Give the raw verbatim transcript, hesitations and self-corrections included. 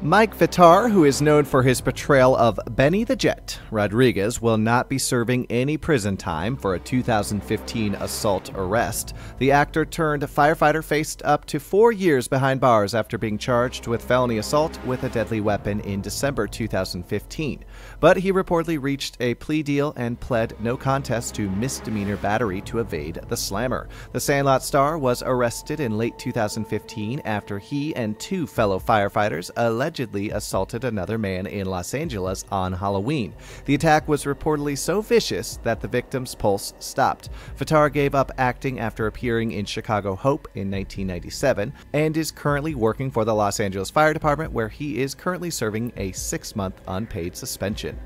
Mike Vitar, who is known for his portrayal of Benny the Jet Rodriguez, will not be serving any prison time for a two thousand fifteen assault arrest. The actor turned firefighter faced up to four years behind bars after being charged with felony assault with a deadly weapon in December two thousand fifteen. But he reportedly reached a plea deal and pled no contest to misdemeanor battery to evade the slammer. The Sandlot star was arrested in late two thousand fifteen after he and two fellow firefighters allegedly allegedly assaulted another man in Los Angeles on Halloween. The attack was reportedly so vicious that the victim's pulse stopped. Vitar gave up acting after appearing in Chicago Hope in nineteen ninety-seven and is currently working for the Los Angeles Fire Department, where he is currently serving a six-month unpaid suspension.